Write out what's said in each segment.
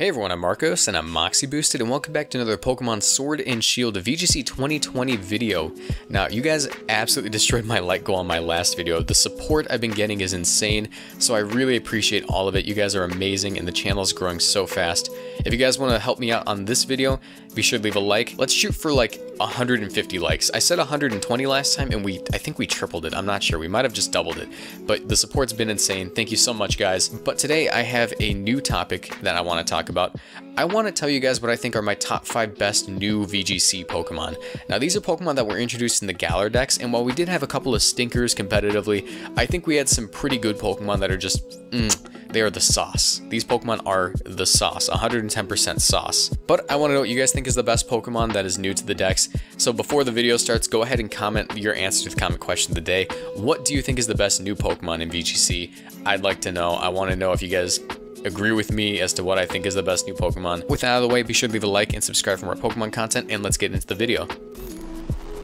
Hey everyone, I'm Marcos and I'm Moxie Boosted, and welcome back to another Pokemon Sword and Shield VGC 2020 video. Now, you guys absolutely destroyed my like goal on my last video. The support I've been getting is insane, so I really appreciate all of it. You guys are amazing and the channel is growing so fast. If you guys want to help me out on this video, be sure to leave a like. Let's shoot for like 150 likes. I said 120 last time and I think we tripled it. I'm not sure. We might have just doubled it, but the support's been insane. Thank you so much, guys. But today I have a new topic that I want to talk about. I want to tell you guys what I think are my top 5 best new VGC Pokemon. Now, these are Pokemon that were introduced in the Galar Dex, and while we did have a couple of stinkers competitively, I think we had some pretty good Pokemon that are just, they are the sauce. These Pokemon are the sauce, 110% sauce. But I want to know what you guys think is the best Pokemon that is new to the Dex. So before the video starts, go ahead and comment your answer to the comment question of the day. What do you think is the best new Pokemon in VGC? I'd like to know. I want to know if you guys agree with me as to what I think is the best new Pokemon. With that out of the way, be sure to leave a like and subscribe for more Pokemon content, and let's get into the video.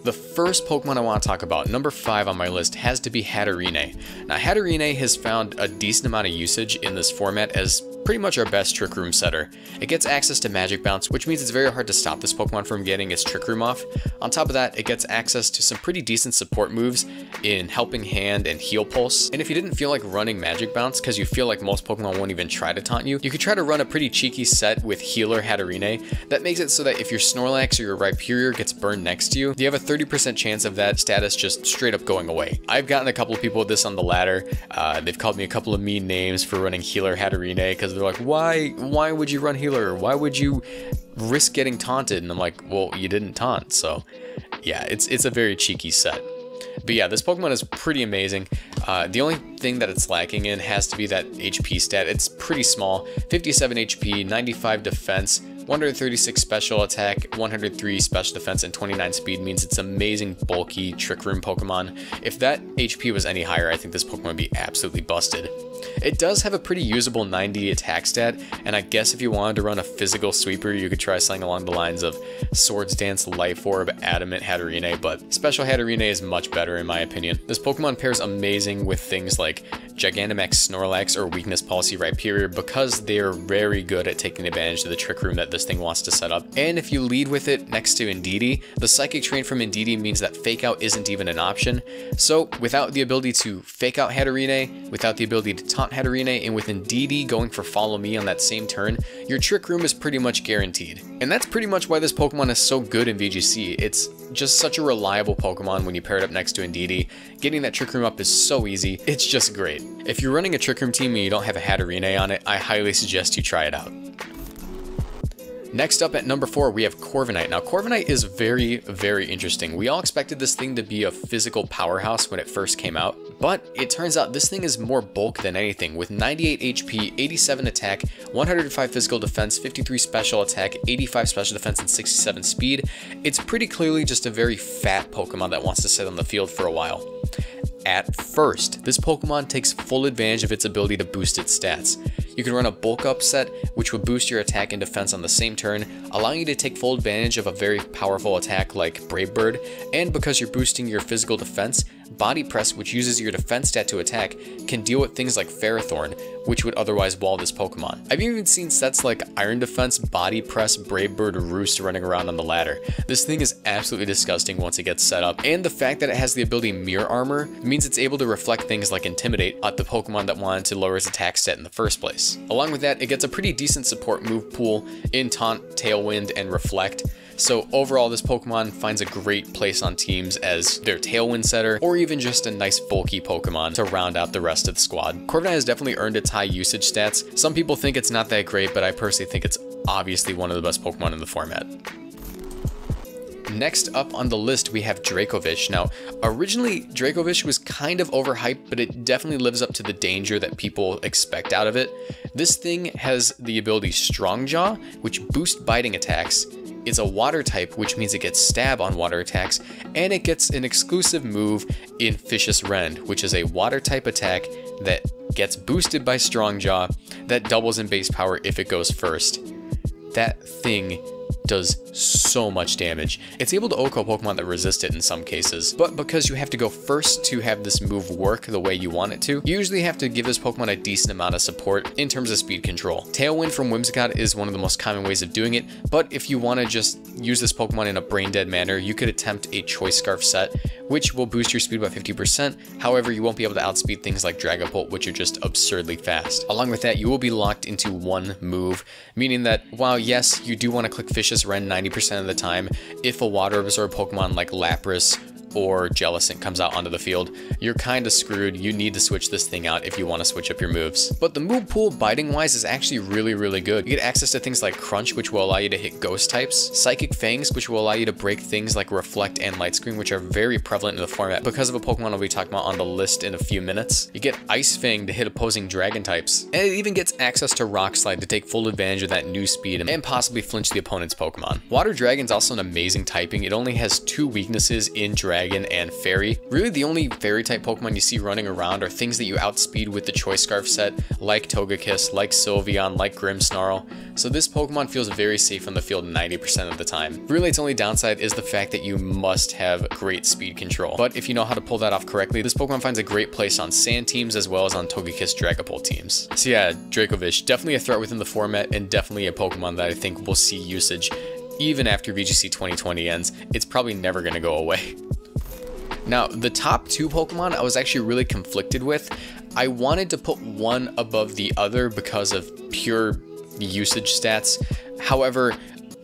The first Pokemon I want to talk about, number 5 on my list, has to be Hatterene. Now, Hatterene has found a decent amount of usage in this format as pretty much our best Trick Room setter. It gets access to Magic Bounce, which means it's very hard to stop this Pokemon from getting its Trick Room off. On top of that, it gets access to some pretty decent support moves in Helping Hand and Heal Pulse. And if you didn't feel like running Magic Bounce because you feel like most Pokemon won't even try to taunt you, you could try to run a pretty cheeky set with Healer Hatterene. That makes it so that if your Snorlax or your Rhyperior gets burned next to you, you have a 30% chance of that status just straight up going away. I've gotten a couple of people with this on the ladder. They've called me a couple of mean names for running Healer Hatterene because they're like, why would you run Healer? Why would you risk getting taunted? And I'm like, well, you didn't taunt. So yeah, it's a very cheeky set. But yeah, this Pokemon is pretty amazing. The only thing that it's lacking in has to be that HP stat. It's pretty small, 57 HP, 95 defense, 136 special attack, 103 special defense, and 29 speed means it's amazing bulky Trick Room Pokemon. If that HP was any higher, I think this Pokemon would be absolutely busted. It does have a pretty usable 90 attack stat, and I guess if you wanted to run a physical sweeper, you could try something along the lines of Swords Dance, Life Orb, Adamant Hatterene, but Special Hatterene is much better in my opinion. This Pokemon pairs amazing with things like Gigantamax Snorlax or Weakness Policy Rhyperior because they're very good at taking advantage of the Trick Room that this thing wants to set up. And if you lead with it next to Indeedee, the Psychic Train from Indeedee means that Fake Out isn't even an option. So without the ability to Fake Out Hatterene, without the ability to taunt Hatterene, and with Indeedee going for Follow Me on that same turn, your Trick Room is pretty much guaranteed. And that's pretty much why this Pokemon is so good in VGC. It's just such a reliable Pokemon when you pair it up next to Indeedee. Getting that Trick Room up is so easy. It's just great. If you're running a Trick Room team and you don't have a Hatterene on it, I highly suggest you try it out. Next up at number 4, we have Corviknight. Now, Corviknight is very, very interesting. We all expected this thing to be a physical powerhouse when it first came out, but it turns out this thing is more bulk than anything, with 98 HP, 87 attack, 105 physical defense, 53 special attack, 85 special defense, and 67 speed. It's pretty clearly just a very fat Pokemon that wants to sit on the field for a while. At first, this Pokemon takes full advantage of its ability to boost its stats. You can run a bulk up set, which will boost your attack and defense on the same turn, allowing you to take full advantage of a very powerful attack like Brave Bird, and because you're boosting your physical defense, Body Press, which uses your defense stat to attack, can deal with things like Ferrothorn, which would otherwise wall this Pokemon. I've even seen sets like Iron Defense, Body Press, Brave Bird, or Roost running around on the ladder. This thing is absolutely disgusting once it gets set up, and the fact that it has the ability Mirror Armor means it's able to reflect things like Intimidate at the Pokemon that wanted to lower its attack stat in the first place. Along with that, it gets a pretty decent support move pool in Taunt, Tailwind, and Reflect. So overall, this Pokemon finds a great place on teams as their Tailwind setter, or even just a nice bulky Pokemon to round out the rest of the squad. Corviknight has definitely earned its high usage stats. Some people think it's not that great, but I personally think it's obviously one of the best Pokemon in the format. Next up on the list, we have Dracovish. Now, originally Dracovish was kind of overhyped, but it definitely lives up to the danger that people expect out of it. This thing has the ability Strongjaw, which boosts biting attacks. It's a water type, which means it gets stab on water attacks, and it gets an exclusive move in Fishious Rend, which is a water type attack that gets boosted by Strongjaw that doubles in base power if it goes first. That thing does so much damage. It's able to OHKO Pokemon that resist it in some cases, but because you have to go first to have this move work the way you want it to, you usually have to give this Pokemon a decent amount of support in terms of speed control. Tailwind from Whimsicott is one of the most common ways of doing it, but if you want to just use this Pokemon in a brain dead manner, you could attempt a Choice Scarf set, which will boost your speed by 50%. However, you won't be able to outspeed things like Dragapult, which are just absurdly fast. Along with that, you will be locked into one move, meaning that while yes, you do want to click Fishious Rend 90% of the time, if a water absorb Pokemon like Lapras or Jellicent comes out onto the field, you're kind of screwed. You need to switch this thing out if you want to switch up your moves. But the move pool biting wise is actually really, really good. You get access to things like Crunch, which will allow you to hit ghost types, Psychic Fangs, which will allow you to break things like Reflect and Light Screen, which are very prevalent in the format because of a Pokemon I'll be talking about on the list in a few minutes. You get Ice Fang to hit opposing dragon types, and it even gets access to Rock Slide to take full advantage of that new speed and possibly flinch the opponent's Pokemon. Water Dragon's also an amazing typing. It only has two weaknesses in Dragon and Fairy. Really, the only Fairy type Pokemon you see running around are things that you outspeed with the Choice Scarf set, like Togekiss, like Sylveon, like Grimmsnarl. So this Pokemon feels very safe on the field 90% of the time. Really, its only downside is the fact that you must have great speed control. But if you know how to pull that off correctly, this Pokemon finds a great place on Sand teams as well as on Togekiss, Dragapult teams. So yeah, Dracovish, definitely a threat within the format and definitely a Pokemon that I think will see usage even after VGC 2020 ends. It's probably never going to go away. Now, the top two Pokemon I was actually really conflicted with. I wanted to put one above the other because of pure usage stats. However,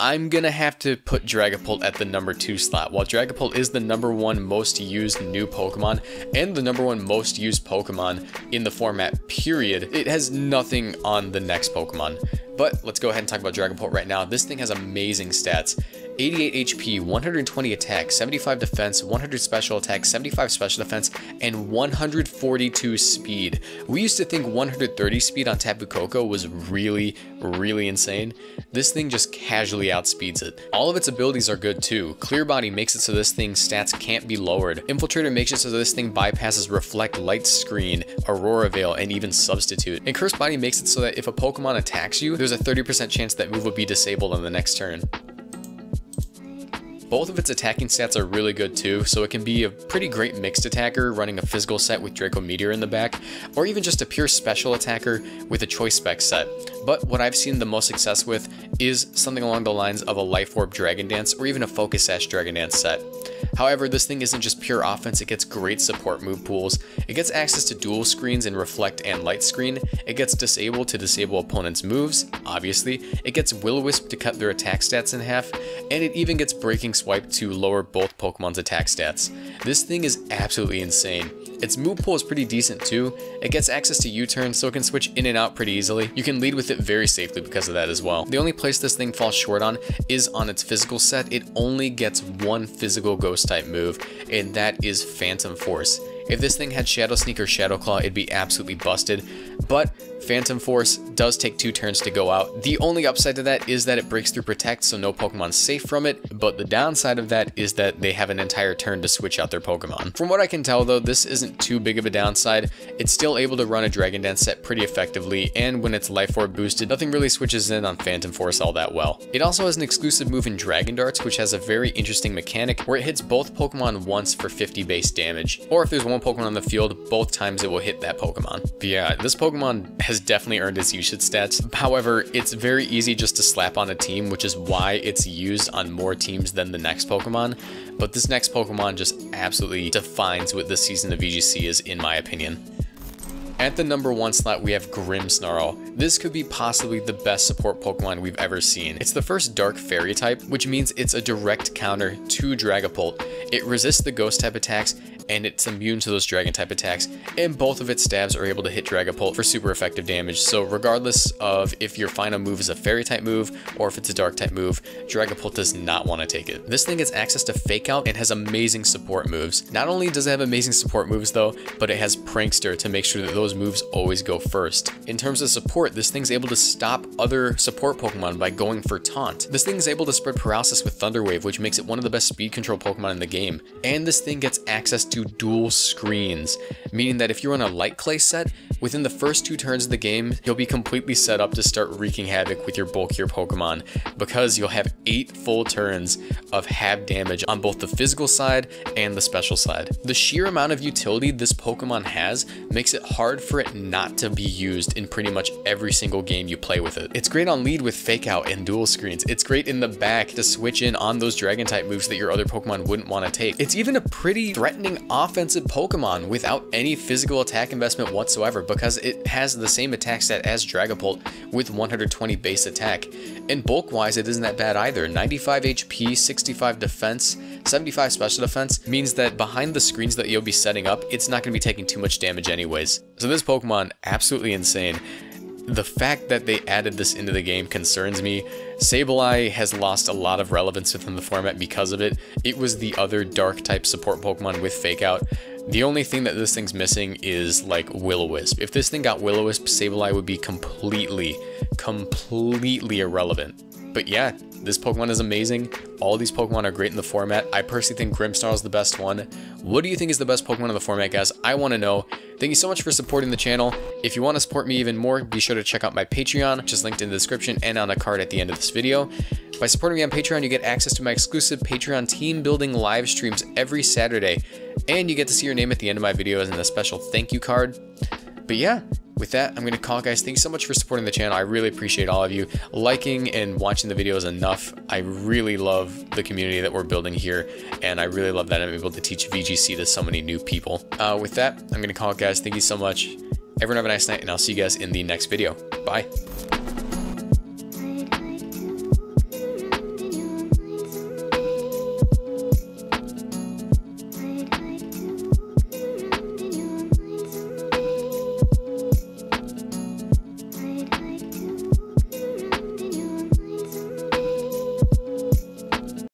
I'm gonna have to put Dragapult at the number 2 slot. While Dragapult is the number 1 most used new Pokemon and the number 1 most used Pokemon in the format, period, it has nothing on the next Pokemon. But let's go ahead and talk about Dragapult right now. This thing has amazing stats. 88 HP, 120 attack, 75 defense, 100 special attack, 75 special defense, and 142 speed. We used to think 130 speed on Tapu Koko was really, really insane. This thing just casually outspeeds it. All of its abilities are good too. Clear Body makes it so this thing's stats can't be lowered. Infiltrator makes it so this thing bypasses Reflect, Light Screen, Aurora Veil, and even Substitute. And Cursed Body makes it so that if a Pokemon attacks you, there's a 30% chance that move will be disabled on the next turn. Both of its attacking stats are really good too, so it can be a pretty great mixed attacker running a physical set with Draco Meteor in the back, or even just a pure special attacker with a Choice Spec set. But what I've seen the most success with is something along the lines of a Life Orb Dragon Dance or even a Focus Sash Dragon Dance set. However, this thing isn't just pure offense, it gets great support move pools. It gets access to dual screens in Reflect and Light Screen. It gets Disable to disable opponents' moves, obviously. It gets Will-O-Wisp to cut their attack stats in half, and it even gets Breaking Swipe to lower both Pokemon's attack stats. This thing is absolutely insane. Its move pool is pretty decent too. It gets access to U-turn, so it can switch in and out pretty easily. You can lead with it very safely because of that as well. The only place this thing falls short on is on its physical set. It only gets one physical ghost type move, and that is Phantom Force. If this thing had Shadow Sneak or Shadow Claw, it'd be absolutely busted, but Phantom Force does take 2 turns to go out. The only upside to that is that it breaks through Protect, so no Pokemon's safe from it, but the downside of that is that they have an entire turn to switch out their Pokemon. From what I can tell though, this isn't too big of a downside. It's still able to run a Dragon Dance set pretty effectively, and when it's Life Orb boosted, nothing really switches in on Phantom Force all that well. It also has an exclusive move in Dragon Darts, which has a very interesting mechanic where it hits both Pokemon once for 50 base damage, or if there's one Pokemon on the field, both times it will hit that Pokemon. But yeah, this Pokemon has definitely earned its usage stats. However, it's very easy just to slap on a team, which is why it's used on more teams than the next Pokemon. But this next Pokemon just absolutely defines what this season of VGC is, in my opinion. At the number 1 slot, we have Grimmsnarl. This could be possibly the best support Pokemon we've ever seen. It's the first Dark Fairy type, which means it's a direct counter to Dragapult. It resists the Ghost type attacks, and it's immune to those Dragon type attacks, and both of its stabs are able to hit Dragapult for super effective damage. So regardless of if your final move is a Fairy type move or if it's a Dark type move, Dragapult does not want to take it. This thing gets access to Fake Out and has amazing support moves. Not only does it have amazing support moves though, but it has Prankster to make sure that those moves always go first. In terms of support, this thing's able to stop other support Pokemon by going for Taunt. This thing's able to spread Paralysis with Thunder Wave, which makes it one of the best speed control Pokemon in the game, and this thing gets access to dual screens, meaning that if you're on a Light Clay set, within the first two turns of the game, you'll be completely set up to start wreaking havoc with your bulkier Pokemon, because you'll have 8 full turns of hab damage on both the physical side and the special side. The sheer amount of utility this Pokemon has makes it hard for it not to be used in pretty much every single game you play with it. It's great on lead with Fake Out and dual screens. It's great in the back to switch in on those dragon type moves that your other Pokemon wouldn't want to take. It's even a pretty threatening offensive Pokemon without any physical attack investment whatsoever, because it has the same attack stat as Dragapult with 120 base attack. And bulk wise, it isn't that bad either. 95 HP, 65 defense, 75 special defense means that behind the screens that you'll be setting up, it's not going to be taking too much damage anyways. So this Pokemon, absolutely insane. The fact that they added this into the game concerns me. Sableye has lost a lot of relevance within the format because of it. It was the other dark type support Pokemon with Fake Out. The only thing that this thing's missing is like Will-O-Wisp. If this thing got Will-O-Wisp, Sableye would be completely irrelevant. But yeah, this Pokemon is amazing. All these Pokemon are great in the format. I personally think Grimmsnarl is the best one. What do you think is the best Pokemon in the format, guys? I want to know. Thank you so much for supporting the channel. If you want to support me even more, be sure to check out my Patreon, which is linked in the description and on a card at the end of this video. By supporting me on Patreon, you get access to my exclusive Patreon team building live streams every Saturday, and you get to see your name at the end of my videos in a special thank you card. But yeah, with that, I'm going to call it, guys. Thanks so much for supporting the channel. I really appreciate all of you. Liking and watching the videos enough. I really love the community that we're building here, and I really love that I'm able to teach VGC to so many new people. With that, I'm going to call it, guys. Thank you so much. Everyone have a nice night, and I'll see you guys in the next video. Bye.